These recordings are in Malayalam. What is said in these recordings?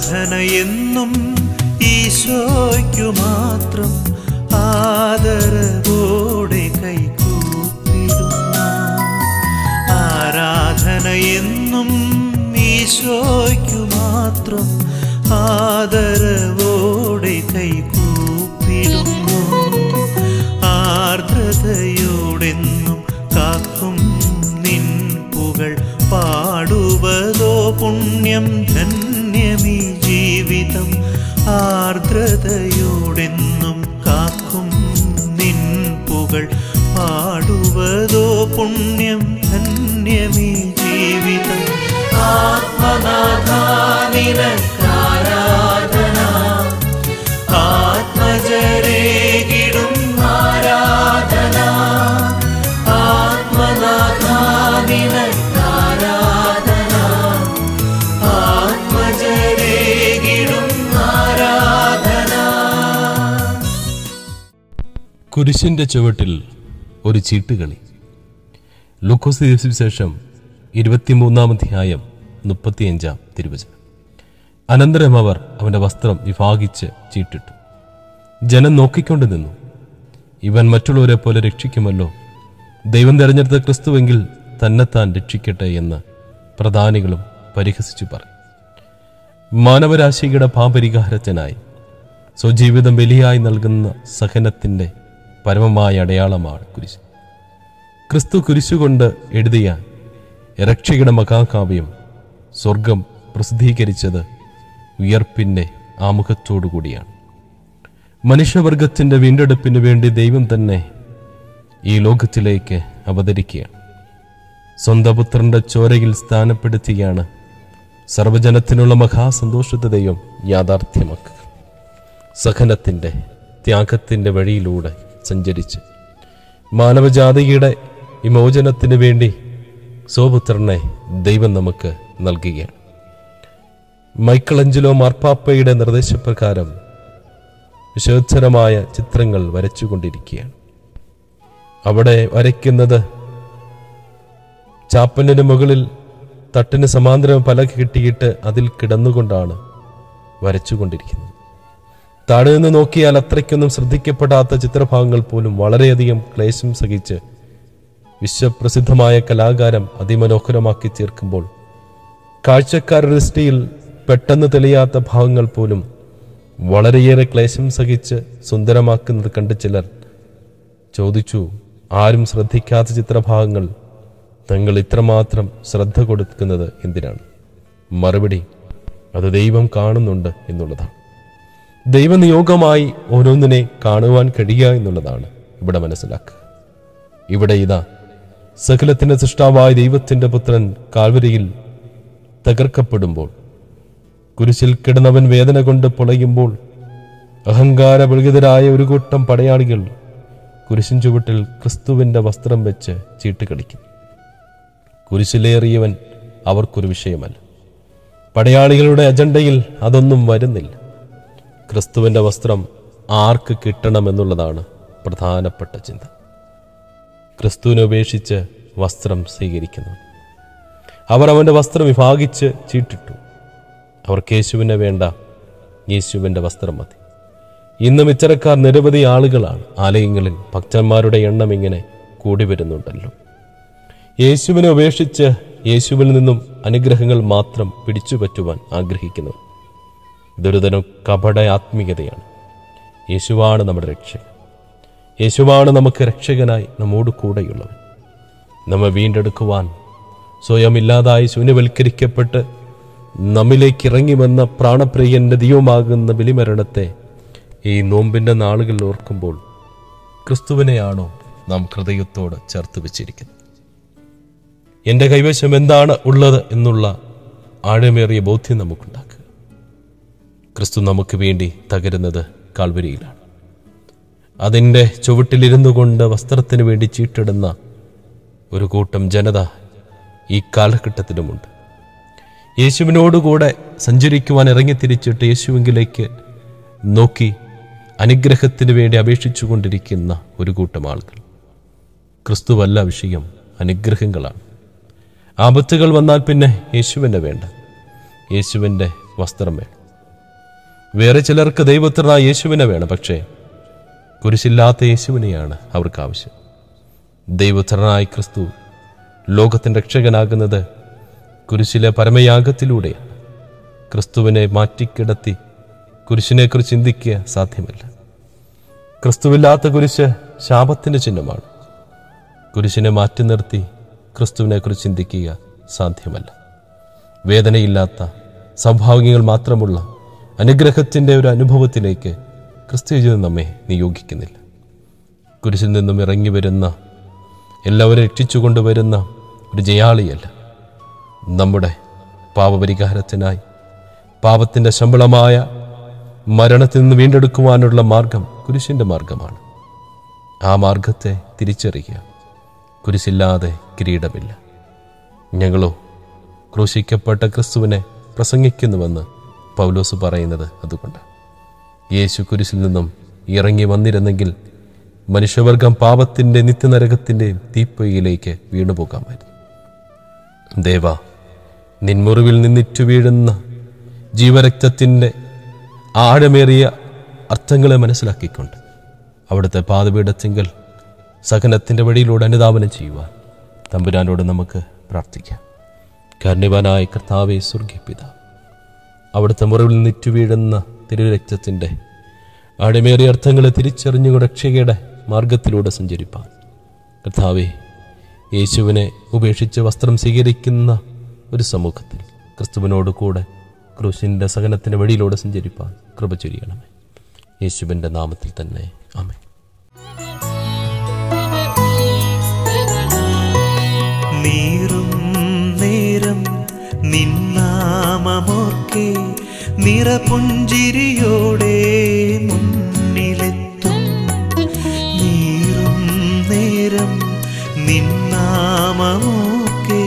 ആരാധന എന്നും ഈശോയ്ക്കു മാത്രം ആദരവോടെ കൈകൂപ്പിടുന്ന ആരാധന എന്നും ഈശോയ്ക്കു മാത്രം ആദരവോടെ കൈകൂപ്പിടുന്നു ആർദ്രതയോടെന്നും കാക്കും നിൻ പുകൾ പാടുവതോ പുണ്യം ധന്യമീ ജീവിതം ആർദ്രതയോടെന്നും കാക്കും നിൻ പുകൾ പാടുവതോ പുണ്യം ധന്യമീ ജീവിതം ആത്മനാഥ നിനക്കാരാധന ആത്മജരേ കിടും ആരാധന ആത്മനാഥ നിനക്കാരാധന ആത്മജരേ കിടും ആരാധന. കുരിശിന്റെ ചുവട്ടിൽ ഒരു ചീട്ടുകളി. ലൂക്കോസ് ശേഷം 23-ാം അധ്യായം 35-ാം തിരുവചനം. അനന്തരം അവർ അവൻ്റെ വസ്ത്രം വിഭാഗിച്ച് ചീട്ടിട്ടു. ജനം നോക്കിക്കൊണ്ട് നിന്നു. ഇവൻ മറ്റുള്ളവരെ പോലെ രക്ഷിക്കുമല്ലോ, ദൈവം തിരഞ്ഞെടുത്ത ക്രിസ്തുവെങ്കിൽ തന്നെത്താൻ രക്ഷിക്കട്ടെ എന്ന് പ്രധാനികളും പരിഹസിച്ചു പറഞ്ഞു. മാനവരാശിയുടെ പാപരിഹാരത്തിനായി സ്വജീവിതം ബലിയായി നൽകുന്ന സഹനത്തിൻ്റെ പരമമായ അടയാളമാണ് കുരിശ്. ക്രിസ്തു കുരിശുകൊണ്ട് എഴുതിയ രക്ഷയുടെ മഹാകാവ്യം സ്വർഗം പ്രസിദ്ധീകരിച്ചത് ഉയർപ്പിൻ്റെ ആമുഖത്തോടു കൂടിയാണ്. മനുഷ്യവർഗത്തിൻ്റെ വീണ്ടെടുപ്പിന് വേണ്ടി ദൈവം തന്നെ ഈ ലോകത്തിലേക്ക് അവതരിക്കുകയാണ്. സ്വന്തം പുത്രൻ്റെ ചോരയിൽ സ്ഥാനപ്പെടുത്തിയാണ് സർവജനത്തിനുള്ള മഹാസന്തോഷത്തെ ദൈവം യാഥാർത്ഥ്യമാക്കുക. സഹനത്തിൻ്റെ ത്യാഗത്തിൻ്റെ വഴിയിലൂടെ സഞ്ചരിച്ച് മാനവജാതിയുടെ വിമോചനത്തിന് വേണ്ടി സ്വപുത്രനെ ദൈവം നമുക്ക് നൽകുകയാണ്. മൈക്കിളഞ്ചലോ മാർപ്പാപ്പയുടെ നിർദ്ദേശപ്രകാരം വിശോദ്ധരമായ ചിത്രങ്ങൾ വരച്ചുകൊണ്ടിരിക്കുകയാണ്. അവിടെ വരയ്ക്കുന്നത് ചാപ്പലിന് മുകളിൽ തട്ടിന് സമാന്തരം പലക കിട്ടിയിട്ട് അതിൽ കിടന്നുകൊണ്ടാണ് വരച്ചുകൊണ്ടിരിക്കുന്നത്. താഴെ നിന്ന് നോക്കിയാൽ അത്രയ്ക്കൊന്നും ശ്രദ്ധിക്കപ്പെടാത്ത ചിത്രഭാഗങ്ങൾ പോലും വളരെയധികം ക്ലേശം സഹിച്ച് വിശ്വപ്രസിദ്ധമായ കലാകാരം അതിമനോഹരമാക്കി ചേർക്കുമ്പോൾ കാഴ്ചക്കാരുടെ ദൃഷ്ടിയിൽ പെട്ടെന്ന് തെളിയാത്ത ഭാഗങ്ങൾ പോലും വളരെയേറെ ക്ലേശം സഹിച്ച് സുന്ദരമാക്കുന്നത് കണ്ട് ചിലർ ചോദിച്ചു, ആരും ശ്രദ്ധിക്കാത്ത ചിത്രഭാഗങ്ങൾ തങ്ങൾ ഇത്രമാത്രം ശ്രദ്ധ കൊടുക്കുന്നത് എന്തിനാണ്? മറുപടി, അത് ദൈവം കാണുന്നുണ്ട് എന്നുള്ളതാണ്. ദൈവനിയോഗമായി ഓരോന്നിനെ കാണുവാൻ കഴിയുക എന്നുള്ളതാണ് ഇവിടെ മനസ്സിലാക്കുക. ഇവിടെ ഇതാ സകലത്തിൻ്റെ സൃഷ്ടാവായ ദൈവത്തിൻ്റെ പുത്രൻ കാൽവരിയിൽ തകർക്കപ്പെടുമ്പോൾ, കുരിശിൽ കിടന്നവൻ വേദന കൊണ്ട് പുളയുമ്പോൾ, അഹങ്കാരപീഡിതരായ ഒരു കൂട്ടം പടയാളികൾ കുരിശിൻ ചുവട്ടിൽ ക്രിസ്തുവിൻ്റെ വസ്ത്രം വെച്ച് ചീട്ടുകളിക്കും. കുരിശിലേറിയവൻ അവർക്കൊരു വിഷയമല്ല. പടയാളികളുടെ അജണ്ടയിൽ അതൊന്നും വരുന്നില്ല. ക്രിസ്തുവിൻ്റെ വസ്ത്രം ആർക്ക് കിട്ടണമെന്നുള്ളതാണ് പ്രധാനപ്പെട്ട ചിന്ത. ക്രിസ്തുവിനെ ഉപേക്ഷിച്ച് വസ്ത്രം സ്വീകരിക്കുന്നു. അവർ അവൻ്റെ വസ്ത്രം വിഭാഗിച്ച് ചീട്ടിട്ടു. അവർക്ക് യേശുവിനെ വേണ്ട, യേശുവിൻ്റെ വസ്ത്രം മതി. ഇന്നും ഇത്തരക്കാർ നിരവധി ആളുകളാണ്. ആലയങ്ങളിൽ ഭക്തന്മാരുടെ എണ്ണം ഇങ്ങനെ കൂടി വരുന്നുണ്ടല്ലോ. യേശുവിനെ ഉപേക്ഷിച്ച് യേശുവിൽ നിന്നും അനുഗ്രഹങ്ങൾ മാത്രം പിടിച്ചുപറ്റുവാൻ ആഗ്രഹിക്കുന്നു. ഇതൊരു തരം കപട ആത്മീയതയാണ്. യേശുവാണ് നമ്മുടെ രക്ഷകൻ. യേശുവാണ് നമുക്ക് രക്ഷകനായി നമ്മോട് കൂടെയുള്ളവൻ. നമ്മെ വീണ്ടെടുക്കുവാൻ സ്വയം ഇല്ലാതായി ശൂന്യവൽക്കരിക്കപ്പെട്ട് നമ്മിലേക്ക് ഇറങ്ങി വന്ന പ്രാണപ്രിയൻ്റെ ദിയോമാകുന്ന ബലിമരണത്തെ ഈ നോമ്പിൻ്റെ നാളുകളിൽ ഓർക്കുമ്പോൾ ക്രിസ്തുവിനെയാണോ നാം ഹൃദയത്തോട് ചേർത്ത് വെച്ചിരിക്കുന്നത്? എൻ്റെ കൈവശം എന്താണ് ഉള്ളത് എന്നുള്ള ആഴമേറിയ ബോധ്യം നമുക്കുണ്ടാക്കുക. ക്രിസ്തു നമുക്ക് വേണ്ടി തകരുന്നത് കാൽവരിയിലാണ്. അതിൻ്റെ ചുവട്ടിലിരുന്നു കൊണ്ട് വസ്ത്രത്തിന് വേണ്ടി ചീട്ടിടുന്ന ഒരു കൂട്ടം ജനത ഈ കാലഘട്ടത്തിലുമുണ്ട്. യേശുവിനോടുകൂടെ സഞ്ചരിക്കുവാൻ ഇറങ്ങിത്തിരിച്ചിട്ട് യേശുവിലേക്ക് നോക്കി അനുഗ്രഹത്തിന് വേണ്ടി അപേക്ഷിച്ചു കൊണ്ടിരിക്കുന്ന ഒരു കൂട്ടം ആളുകൾ. ക്രിസ്തുവല്ല വിഷയം, അനുഗ്രഹങ്ങളാണ്. ആപത്തുകൾ വന്നാൽ പിന്നെ യേശുവിനെ വേണ്ട, യേശുവിൻ്റെ വസ്ത്രം വേണം. വേറെ ചിലർക്ക് ദൈവപുത്രനായ യേശുവിനെ വേണം. പക്ഷേ കുരിശില്ലാത്ത യേശുവിനെയാണ് അവർക്ക് ആവശ്യം. ദൈവപുത്രനായ ക്രിസ്തു ലോകത്തിൻ്റെ രക്ഷകനാകുന്നത് കുരിശിലെ പരമയാഗത്തിലൂടെയാണ്. ക്രിസ്തുവിനെ മാറ്റിക്കിടത്തി കുരിശിനെക്കുറിച്ച് ചിന്തിക്കുക സാധ്യമല്ല. ക്രിസ്തുവില്ലാത്ത കുരിശ് ശാപത്തിൻ്റെ ചിഹ്നമാണ്. കുരിശിനെ മാറ്റി നിർത്തി ക്രിസ്തുവിനെക്കുറിച്ച് ചിന്തിക്കുക സാധ്യമല്ല. വേദനയില്ലാത്ത സംഭാവനകൾ മാത്രമുള്ള അനുഗ്രഹത്തിൻ്റെ ഒരു അനുഭവത്തിലേക്ക് ക്രിസ്തു യേശു നമ്മെ നിയോഗിക്കുന്നില്ല. കുരിശിൽ നിന്നും ഇറങ്ങി വരുന്ന, എല്ലാവരും രക്ഷിച്ചു കൊണ്ടുവരുന്ന ഒരു ജയാളിയല്ല. നമ്മുടെ പാപപരിഹാരത്തിനായി പാപത്തിൻ്റെ ശമ്പളമായ മരണത്തിൽ നിന്ന് വീണ്ടെടുക്കുവാനുള്ള മാർഗം കുരിശിൻ്റെ മാർഗമാണ്. ആ മാർഗത്തെ തിരിച്ചറിയുക. കുരിശില്ലാതെ കിരീടമില്ല. ഞങ്ങളോ ക്രൂശിക്കപ്പെട്ട ക്രിസ്തുവിനെ പ്രസംഗിക്കുന്നുവെന്ന് പൗലോസ് പറയുന്നത് അതുകൊണ്ട്. യേശു കുരിശിൽ നിന്നും ഇറങ്ങി വന്നിരുന്നെങ്കിൽ മനുഷ്യവർഗം പാപത്തിൻ്റെ നിത്യനരകത്തിൻ്റെയും തീപ്പൊയ്യിലേക്ക് വീണുപോകാമായിരുന്നു. ദേവ, നിൻമുറിവിൽ നിന്നിറ്റു വീഴുന്ന ജീവരക്തത്തിൻ്റെ ആഴമേറിയ അർത്ഥങ്ങളെ മനസ്സിലാക്കിക്കൊണ്ട് അവിടുത്തെ പാദപീഠത്തിങ്കൽ സഹനത്തിൻ്റെ വഴിയിലൂടെ അനുധാവനം ചെയ്യുവാൻ തമ്പുരാനോട് നമുക്ക് പ്രാർത്ഥിക്കാം. കാരണവാനായ കർത്താവേ, സ്വർഗ്ഗീയ പിതാവേ, അവിടുത്തെ മുറിവിൽ നിന്നിറ്റു വീഴുന്ന തിരുരക്തത്തിൻ്റെ ആഴമേറിയ അർത്ഥങ്ങളെ തിരിച്ചറിഞ്ഞുകൊണ്ട് രക്ഷയുടെ മാർഗത്തിലൂടെ സഞ്ചരിപ്പാൻ കർത്താവേ, യേശുവിനെ ഉപേക്ഷിച്ച് വസ്ത്രം സ്വീകരിക്കുന്ന ഒരു സമൂഹത്തിൽ ക്രിസ്തുവിനോട് കൂടെ ക്രൂശിൻ്റെ സഹനത്തിൻ്റെ വഴിയിലൂടെ സഞ്ചരിപ്പാൻ കൃപ ചൊരിയണമേ. യേശുവിൻ്റെ നാമത്തിൽ തന്നെ ആമേൻ. നീറും നേരം നിൻ നാമമോർക്കേ നിറപുഞ്ചിരിയോടെ മുന്നിലെത്തും. നീറും നേരം നിൻ നാമമോർക്കേ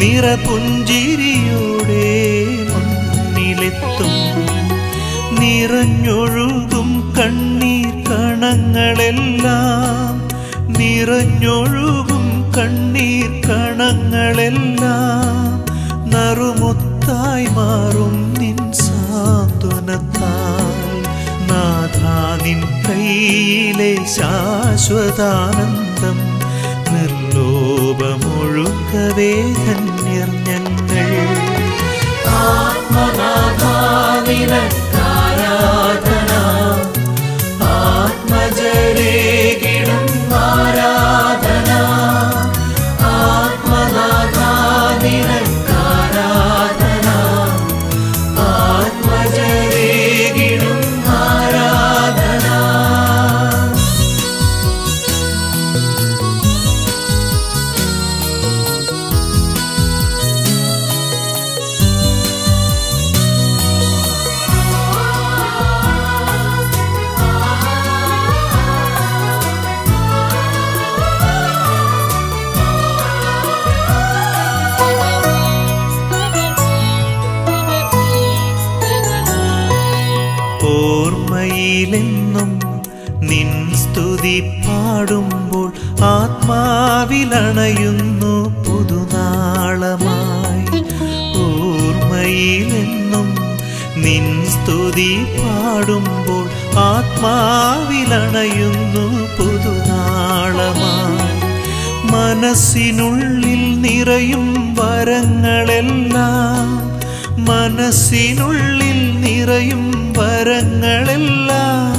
നിറപുഞ്ചിരിയോടെ മുന്നിലെത്തും. നിറഞ്ഞൊഴുകും കണ്ണീർ കണങ്ങളെല്ലാം, നിറഞ്ഞൊഴുകും കണ്ണീർ കണങ്ങളെല്ലാം നറുമുത്തായി മാറും നിൻ സാന്ത്വനത്താൽ. നാഥാ, നിൻ കൈയിലെ ശാശ്വതാനന്ദം നിർലോഭമൊഴുകവേ ധന്യർ ഞങ്ങൾ. ആത്മനാഥാ, നിനക്കാരാധന, ആത്മജരേ കിടും ആരാധന. ആത്മനാഥാ, നിനക്കാരാധന, ആത്മജരേ കിടും ആരാധന. പാടുമ്പോൾ ആത്മാവിലണയുന്നു പുതുനാളമായി. ഓർമ്മയിലെന്നും നിൻ സ്തുതി പാടുമ്പോൾ ആത്മാവിലണയുന്നു പുതുനാളമായി. മനസ്സിനുള്ളിൽ നിറയും വരങ്ങളെല്ലാം, മനസ്സിനുള്ളിൽ നിറയും വരങ്ങളെല്ലാം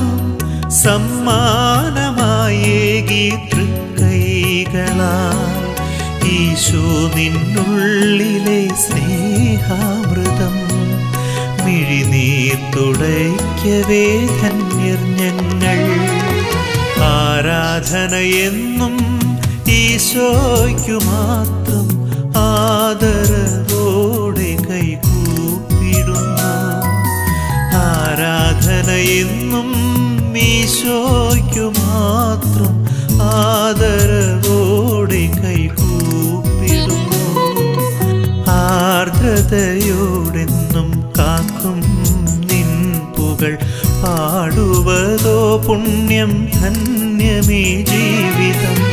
സമ്മാനമായേകി തൃക്കൈകളാൽ. ഈശോ, നിന്നുള്ളിലെ സ്നേഹാമൃതം മിഴിനീർ തുടയ്ക്കവേ ധന്യർ ഞങ്ങൾ. ആരാധനയെന്നും ഈശോയ്ക്കു മാത്രം ആദരവോടെ കൈകൂപ്പിടുന്ന ആരാധനയെന്നും ഈശോയ്ക്കു മാത്രം ആദരവോടെ കൈകൂപ്പിടുന്നു. ആർദ്രതയോടെന്നും കാക്കും നിൻ പുകൾ പാടുവതോ പുണ്യം ധന്യമേ ജീവിതം.